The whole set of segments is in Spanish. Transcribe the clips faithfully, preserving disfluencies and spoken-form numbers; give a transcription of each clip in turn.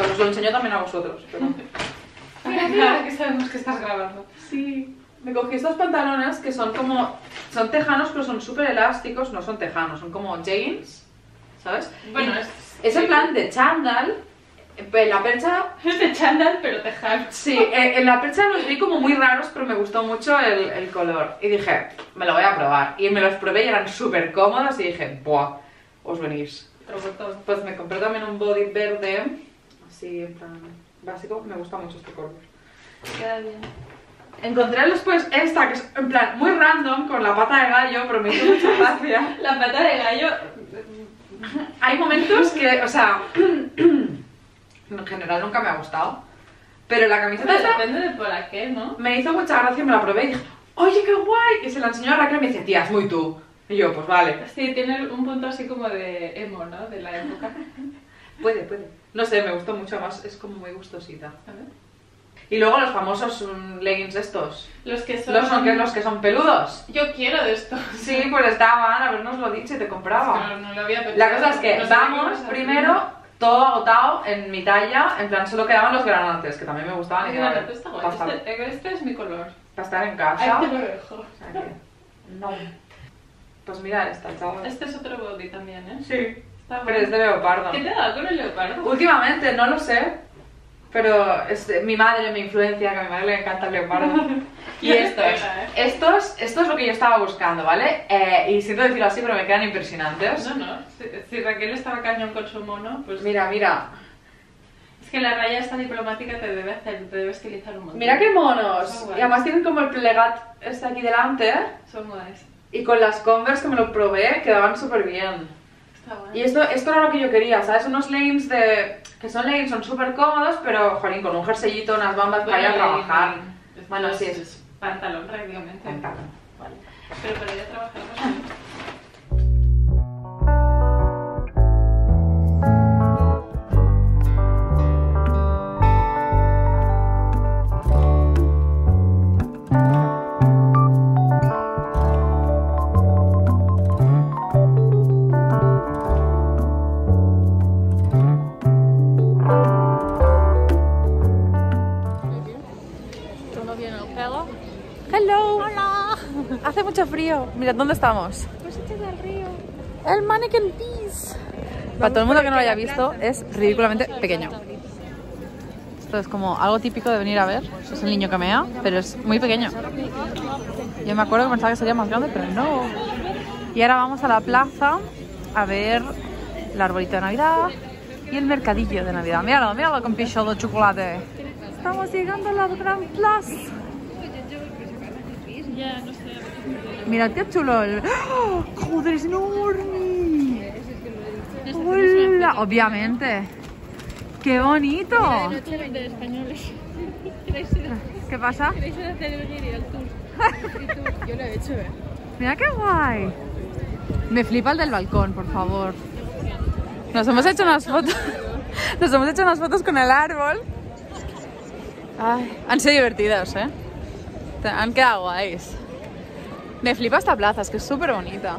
chicos, os lo enseño también a vosotros. Pero... mira, mira, que sabemos que estás grabando. Sí. Me cogí estos pantalones que son como... son tejanos, pero son súper elásticos. No son tejanos, son como jeans, ¿sabes? Bueno, es... es el plan de chándal. La percha... es de chándal, pero tejano. Sí, en la percha los vi como muy raros, pero me gustó mucho el, el color. Y dije, me lo voy a probar. Y me los probé y eran súper cómodos y dije, ¡buah! Os venís. Pues me compré también un body verde, así en plan básico. Me gusta mucho este color. Queda bien. Encontré después esta, que es en plan muy random, con la pata de gallo, pero me hizo mucha gracia. La pata de gallo... hay momentos que, o sea... en general nunca me ha gustado, pero la camiseta esta... depende de por la qué, ¿no? Me hizo mucha gracia, me la probé y dije, ¡oye, qué guay! Y se la enseñó a Raquel y me dice, tía, es muy tú. Y yo, pues vale. Sí, tiene un punto así como de emo, ¿no? De la época. Puede, puede. No sé, me gustó mucho más, es como muy gustosita. A ver. Y luego los famosos leggings estos. Los que son... Los, son que, los que son peludos. Yo quiero de estos. Sí, pues estaban, habernoslo dicho y te compraba. Es que no, no lo había pensado. La cosa es que no vamos primero... todo agotado en mi talla, en plan solo quedaban los granates, que también me gustaban. Ay, y quedaban, está guay. Este, este es mi color. Para estar en casa. Ahí te lo dejo. O sea que, no. Pues mira esta, chaval. Este es otro body también, ¿eh? Sí. Está pero es de leopardo. ¿Qué te ha dado con el leopardo? Últimamente, no lo sé. Pero es, mi madre me influencia, que a mi madre le encanta el leopardo. Y estos, estos, esto es lo que yo estaba buscando, ¿vale? Eh, y siento decirlo así, pero me quedan impresionantes. No, no, si, si Raquel estaba cañón con su mono, pues... mira, mira. Es que la raya esta diplomática te debe hacer, te debe estilizar un montón. Mira qué monos. Y además tienen como el plegat este aquí delante. Son guays. Y con las Converse que me lo probé, quedaban súper bien. Y esto, esto era lo que yo quería, ¿sabes? Unos leggings de... que son leggings, son súper cómodos, pero, jolín, con un jerseyito, unas bambas bueno, para ir a trabajar. Legging. Bueno, es, sí es... es pantalón, prácticamente. Pantalón, vale. Pero para ir a trabajar... hace mucho frío. Mirad, ¿dónde estamos? Pues echas al río. El Mannequin Peace. Para todo el mundo que no lo haya visto, es ridículamente pequeño. Esto es como algo típico de venir a ver. Es el niño que mea, pero es muy pequeño. Yo me acuerdo que pensaba que sería más grande, pero no. Y ahora vamos a la plaza a ver el arbolito de Navidad y el mercadillo de Navidad. Míralo, míralo con picho de chocolate. Estamos llegando a la Gran Plaza. Mirad qué chulo el... ¡Oh! ¡Joder, es enorme! ¡Hola! Obviamente. ¡Qué bonito! ¿Qué pasa? Yo lo he hecho, ¿eh? Mira qué guay. Me flipa el del balcón, por favor. Nos hemos hecho unas fotos. Nos hemos hecho unas fotos con el árbol. Ay, han sido divertidos, ¿eh? Han quedado guays. Me flipa esta plaza, es que es súper bonita.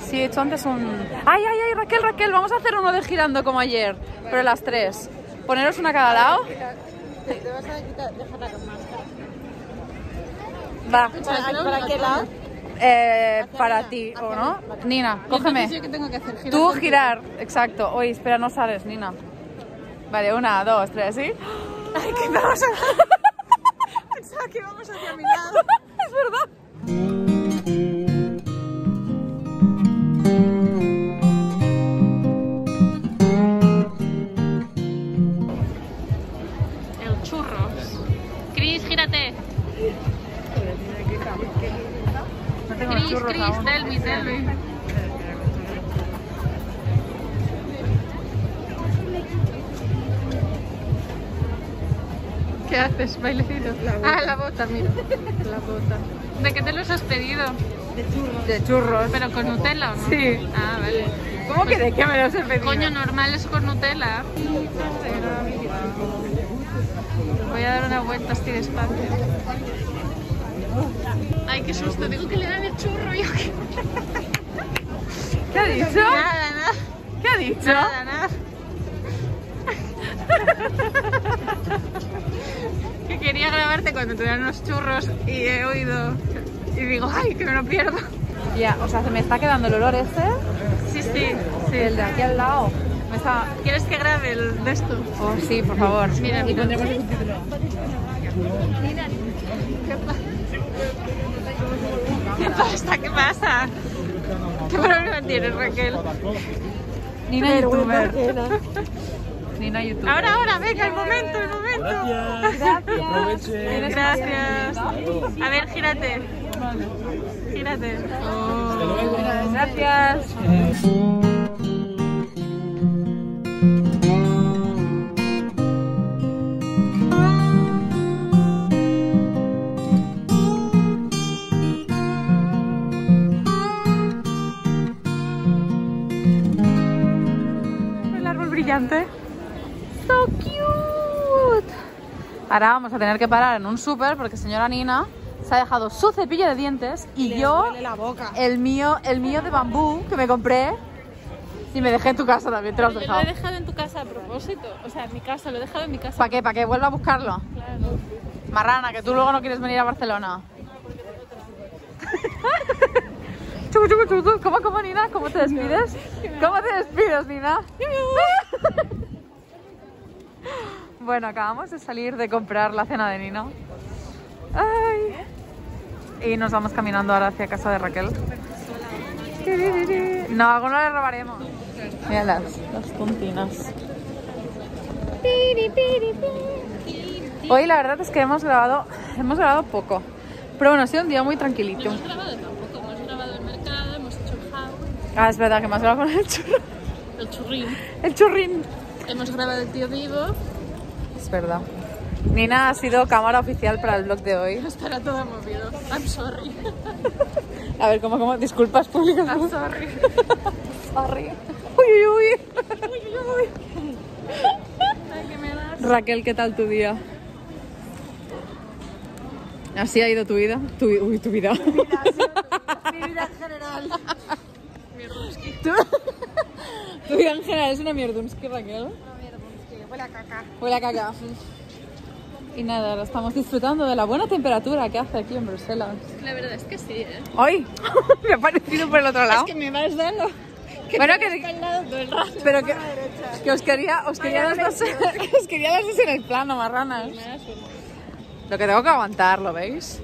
Sí, he hecho antes un... ¡Ay, ay, ay! Raquel, Raquel, vamos a hacer uno de girando como ayer, pero las tres. Poneros una a cada lado. Te vas a quitar, déjala con máscara. Va. ¿Para qué lado? Eh, para ti, ¿o no? Nina, cógeme. Tú girar, exacto. Oye, espera, no sales, Nina. Vale, una, dos, tres, ¿sí? ¡Ay, qué vamos a... pensaba que vamos hacia mi lado! Es verdad. El churros. Chris, gírate. No tengo Chris, churros Chris, aún. Tell me, tell me. ¿Qué haces, bailecito? Ah, la bota, mira. La bota. ¿De qué te los has pedido? De churros. De churros. ¿Pero con Nutella o no? Sí. Ah, vale. ¿Cómo pues, que de qué me los he pedido? Coño, normal es con Nutella. Voy a dar una vuelta así despacio. Ay, qué susto. Digo que le dan el churro. Yo que... ¿qué ha dicho? Nada, nada. ¿Qué ha dicho? Nada, nada. Que quería grabarte cuando te dan unos churros y he oído... Y digo, ¡ay, que me lo pierdo! Ya, o sea, se me está quedando el olor este. Sí, sí, sí. El de aquí al lado. O sea, ¿quieres que grabe el de esto? Oh, sí, por favor. Mira, y pondremos el título. Nina, ¿qué pasa? ¿Qué pasa? ¿Qué pasa? ¿Qué problema tienes, Raquel? Nina youtuber. Nina youtuber. Ahora, ahora, venga, el momento, el momento. Gracias. Gracias. A ver, gírate. Gírate. Oh, gracias. So cute. Ahora vamos a tener que parar en un súper porque señora Nina se ha dejado su cepillo de dientes y les yo la boca. El mío, el mío de bambú que me compré y me dejé en tu casa también. Te lo has dejado. Yo lo he dejado en tu casa a propósito, o sea, en mi casa, lo he dejado en mi casa. ¿Para qué? ¿Para que vuelva a buscarlo? Claro. Marrana, que tú luego no quieres venir a Barcelona. No, porque tengo otra. Chucu, chucu, chucu. ¿Cómo, cómo, Nina? ¿Cómo te despides? ¿Cómo te despides, Nina? Bueno, acabamos de salir de comprar la cena de Nina. Ay. Y nos vamos caminando ahora hacia casa de Raquel. No, a alguno le robaremos. Mira las, las puntinas. Hoy la verdad es que hemos grabado, hemos grabado poco. Pero bueno, ha sido un día muy tranquilito. No hemos grabado tampoco, hemos grabado el mercado, hemos hecho el... Ah, es verdad que hemos grabado con el churro. El churrín. El churrín. Hemos grabado el tío vivo. Es verdad. Nina ha sido cámara oficial para el vlog de hoy. Estará todo movido. I'm sorry. A ver, ¿cómo, cómo? Disculpas públicas. I'm sorry. Sorry. Uy, uy, uy. Uy, uy, uy. Ay, que me das. Raquel, ¿qué tal tu día? ¿Así ha ido tu vida? Tu, uy, tu vida. Mi vida, ha sido tu vida. Mi vida en general. Mi ruski. Tu vida en general es una mierdunsky, Raquel. Huele a caca. Huele a caca. Y nada, ahora estamos disfrutando de la buena temperatura que hace aquí en Bruselas. La verdad es que sí, ¿eh? ¡Ay! Me ha parecido por el otro lado. Es que me vas dando. Que bueno, que... todo el rato. Pero que... que os quería... Os quería dar dos... os quería darles en el plano, marranas. Lo que tengo que aguantar, ¿lo veis?